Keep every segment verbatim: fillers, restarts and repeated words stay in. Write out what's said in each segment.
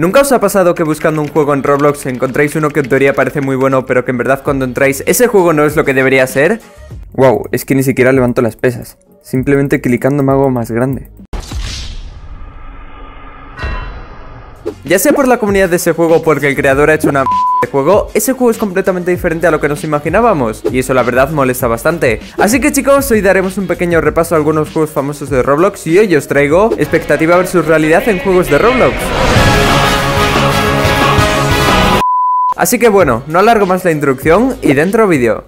¿Nunca os ha pasado que buscando un juego en Roblox encontráis uno que en teoría parece muy bueno, pero que en verdad cuando entráis ese juego no es lo que debería ser? Wow, es que ni siquiera levanto las pesas. Simplemente clicando me hago más grande. Ya sea por la comunidad de ese juego o porque el creador ha hecho una m*** de juego, ese juego es completamente diferente a lo que nos imaginábamos, y eso la verdad molesta bastante. Así que chicos, hoy daremos un pequeño repaso a algunos juegos famosos de Roblox, y hoy os traigo expectativa versus realidad en juegos de Roblox. Así que bueno, no alargo más la introducción y dentro vídeo.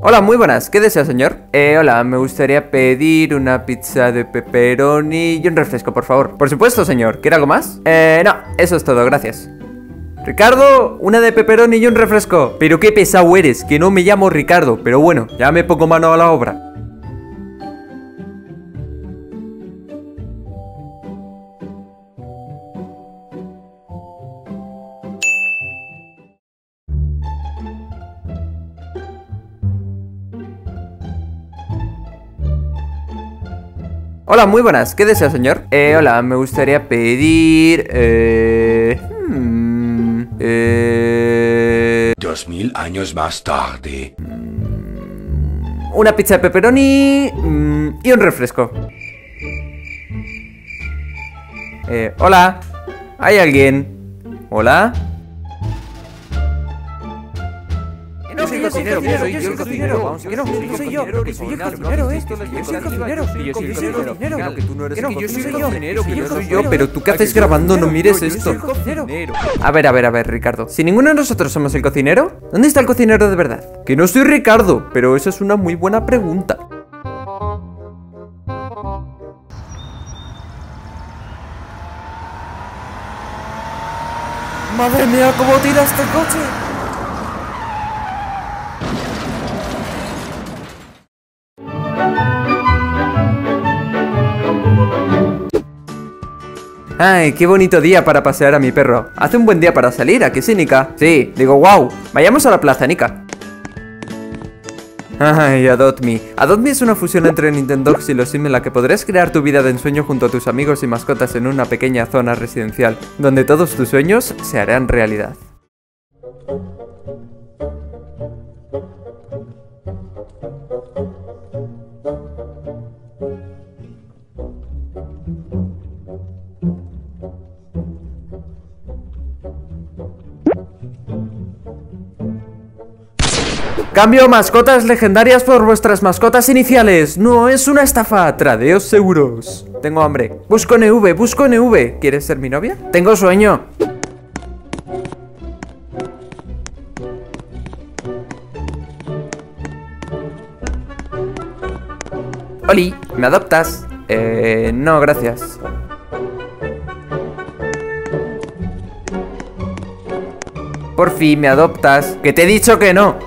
Hola, muy buenas, ¿qué desea, señor? Eh, hola, me gustaría pedir una pizza de pepperoni y un refresco, por favor. Por supuesto, señor, ¿quiere algo más? Eh, no, eso es todo, gracias. Ricardo, una de pepperoni y un refresco. Pero qué pesado eres, que no me llamo Ricardo, pero bueno, ya me pongo mano a la obra. Hola, muy buenas, ¿qué desea, señor? Eh, hola, me gustaría pedir... Eh... Hmm, eh... Dos mil años más tarde. Una pizza de pepperoni mm, y un refresco. Eh, hola, ¿hay alguien? ¿Hola? Yo soy el cocinero, yo soy el cocinero, que no, no soy yo, que soy el cocinero, eh, yo soy el cocinero, yo soy el cocinero, que tú no eres el cocinero, que yo soy yo, pero tú qué haces grabando, no mires esto. A ver, a ver, a ver, Ricardo, si ninguno de nosotros somos el cocinero, ¿dónde está el cocinero de verdad? Que no soy Ricardo, pero esa es una muy buena pregunta. Madre mía, cómo tira este coche. Ay, qué bonito día para pasear a mi perro. Hace un buen día para salir, ¿a qué sí, Nika? Sí, digo, wow, vayamos a la plaza, Nika. Ay, Adopt Me. Adopt Me es una fusión entre Nintendogs y los Sims en la que podrás crear tu vida de ensueño junto a tus amigos y mascotas en una pequeña zona residencial, donde todos tus sueños se harán realidad. Cambio mascotas legendarias por vuestras mascotas iniciales. No es una estafa, tradeos seguros. Tengo hambre. Busco N V, busco N V. ¿Quieres ser mi novia? Tengo sueño. Oli, ¿me adoptas? Eh, no, gracias. Por fin, ¿me adoptas? Que te he dicho que no.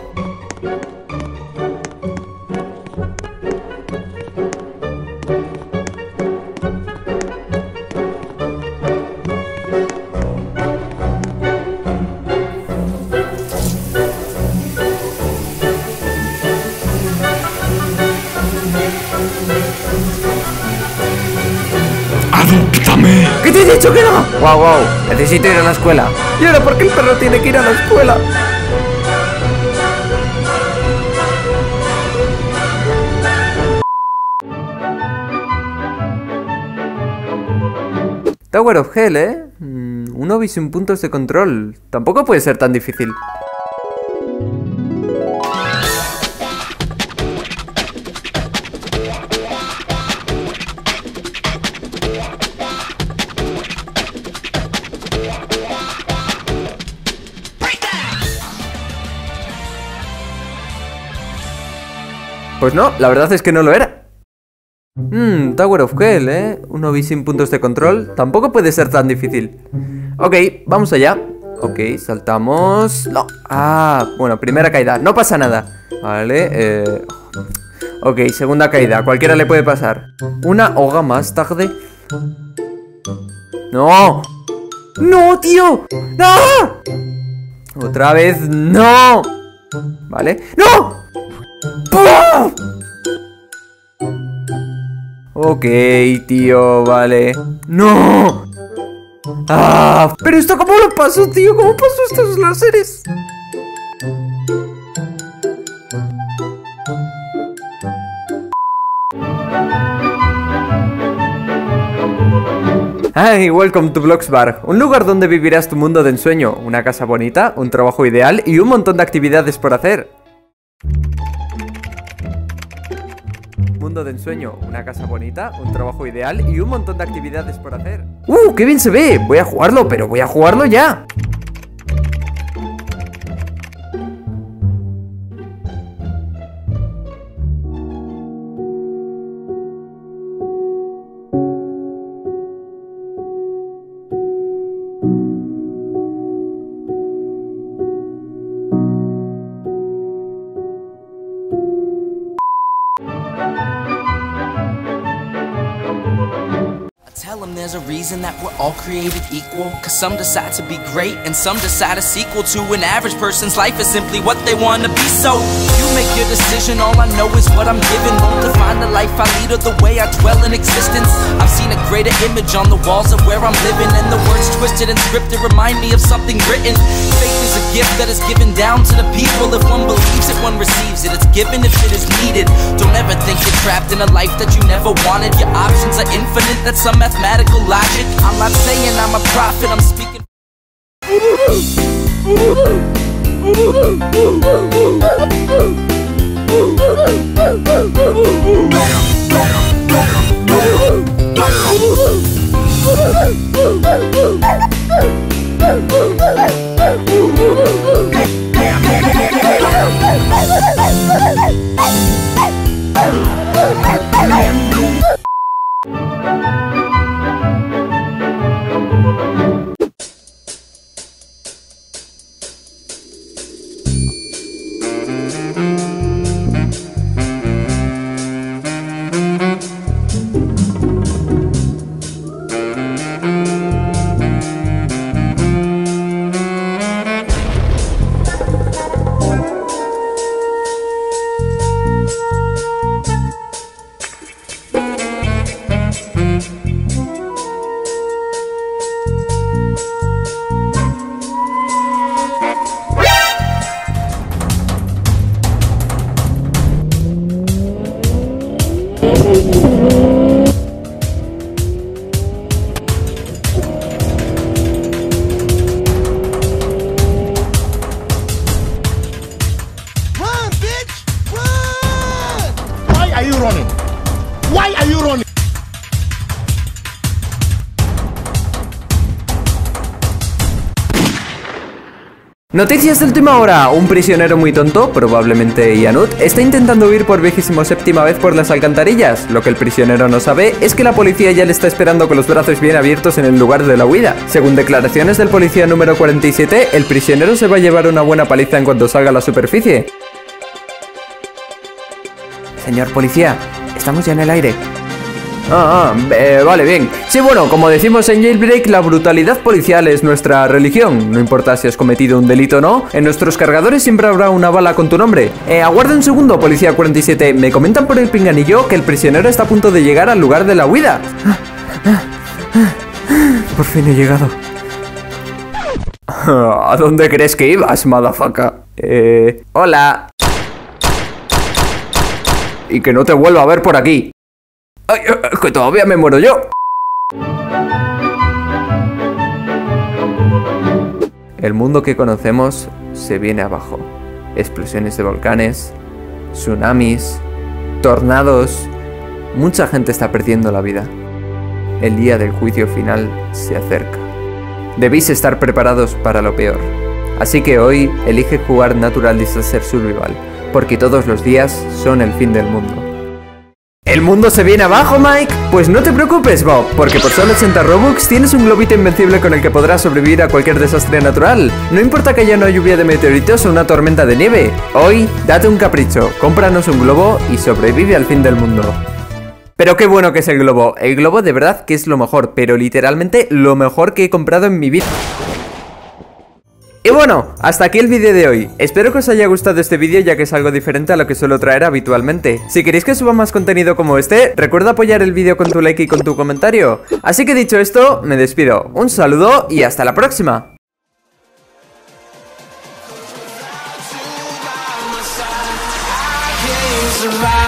¿Qué te he dicho que no? Wow, wow, necesito ir a la escuela. ¿Y ahora por qué el perro tiene que ir a la escuela? Tower of Hell, ¿eh? Un obby sin puntos de control. Tampoco puede ser tan difícil. Pues no, la verdad es que no lo era. Mmm, Tower of Hell, ¿eh? Un obby sin puntos de control. Tampoco puede ser tan difícil. Ok, vamos allá. Ok, saltamos... No. Ah, bueno, primera caída. No pasa nada. Vale, eh... ok, segunda caída. Cualquiera le puede pasar. Una hoga más tarde. ¡No! ¡No, tío! ¡No! ¡Otra vez no! ¿Vale? ¡No! ¡Pum! Ok, tío, vale. ¡No! ¡Ah! ¿Pero esto cómo lo pasó, tío? ¿Cómo pasó estos láseres? Hi, welcome to Bloxburg, un lugar donde vivirás tu mundo de ensueño, una casa bonita, un trabajo ideal y un montón de actividades por hacer. Mundo de ensueño, una casa bonita, un trabajo ideal y un montón de actividades por hacer. ¡Uh, qué bien se ve! Voy a jugarlo, pero voy a jugarlo ya. There's a reason that we're all created equal, cause some decide to be great and some decide a sequel to an average person's life is simply what they want to be. So you make your decision, all I know is what I'm given. Won't define the life I lead or the way I dwell in existence. I've seen a greater image on the walls of where I'm living, and the words twisted and scripted remind me of something written. Faith is a gift that is given down to the people. If one believes it, one receives it. It's given if it is needed. Don't ever think you're trapped in a life that you never wanted. Your options are infinite, that's some mathematical logic. I'm not saying I'm a prophet, I'm speaking. Noticias de última hora. Un prisionero muy tonto, probablemente ianut, está intentando huir por vigésimo séptima vez por las alcantarillas. Lo que el prisionero no sabe es que la policía ya le está esperando con los brazos bien abiertos en el lugar de la huida. Según declaraciones del policía número cuarenta y siete, el prisionero se va a llevar una buena paliza en cuanto salga a la superficie. Señor policía, estamos ya en el aire. Ah, ah eh, vale, bien. Sí, bueno, como decimos en Jailbreak, la brutalidad policial es nuestra religión. No importa si has cometido un delito o no, en nuestros cargadores siempre habrá una bala con tu nombre. Eh, aguarda un segundo, policía cuarenta y siete. Me comentan por el pinganillo que el prisionero está a punto de llegar al lugar de la huida. Por fin he llegado. ¿A dónde crees que ibas, madafaca? Eh... Hola. Y que no te vuelva a ver por aquí. Ay, que todavía me muero yo. El mundo que conocemos se viene abajo. Explosiones de volcanes, tsunamis, tornados. Mucha gente está perdiendo la vida. El día del juicio final se acerca. Debéis estar preparados para lo peor. Así que hoy elige jugar Natural Disaster Survival, porque todos los días son el fin del mundo. ¿El mundo se viene abajo, Mike? Pues no te preocupes, Bob, porque por solo ochenta Robux tienes un globito invencible con el que podrás sobrevivir a cualquier desastre natural. No importa que haya una lluvia de meteoritos o una tormenta de nieve. Hoy, date un capricho, cómpranos un globo y sobrevive al fin del mundo. Pero qué bueno que es el globo. El globo de verdad que es lo mejor, pero literalmente lo mejor que he comprado en mi vida. Y bueno, hasta aquí el vídeo de hoy. Espero que os haya gustado este vídeo, ya que es algo diferente a lo que suelo traer habitualmente. Si queréis que suba más contenido como este, recuerda apoyar el vídeo con tu like y con tu comentario. Así que dicho esto, me despido. Un saludo y hasta la próxima. Survive.